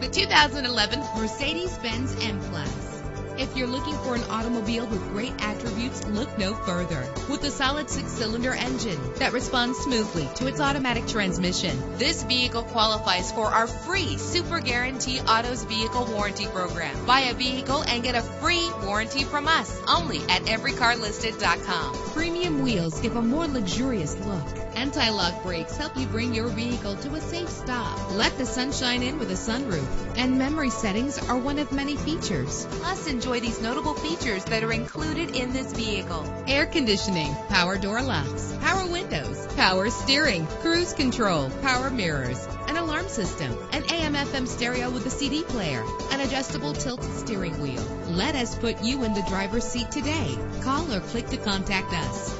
the 2011 Mercedes-Benz M-Class. If you're looking for an automobile with great attributes, look no further. With a solid 6-cylinder engine that responds smoothly to its automatic transmission, this vehicle qualifies for our free Super Guarantee Autos Vehicle Warranty Program. Buy a vehicle and get a free warranty from us only at everycarlisted.com. Premium wheels give a more luxurious look. Anti-lock brakes help you bring your vehicle to a safe stop. Let the sunshine in with a sunroof. And memory settings are one of many features. Plus, enjoy these notable features that are included in this vehicle: air conditioning, power door locks, power windows, power steering, cruise control, power mirrors, an alarm system, an AM/FM stereo with a CD player, an adjustable tilt steering wheel. Let us put you in the driver's seat today. Call or click to contact us.